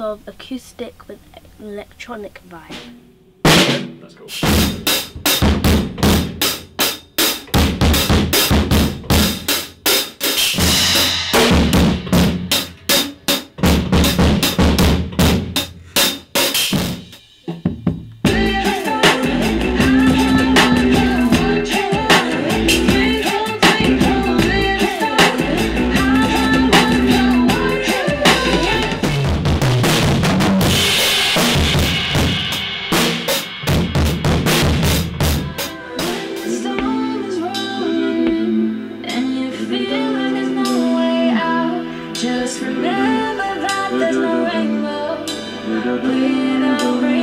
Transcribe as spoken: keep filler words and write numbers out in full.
of acoustic with an electronic vibe. That's cool. Just remember that there's no rainbow without rain.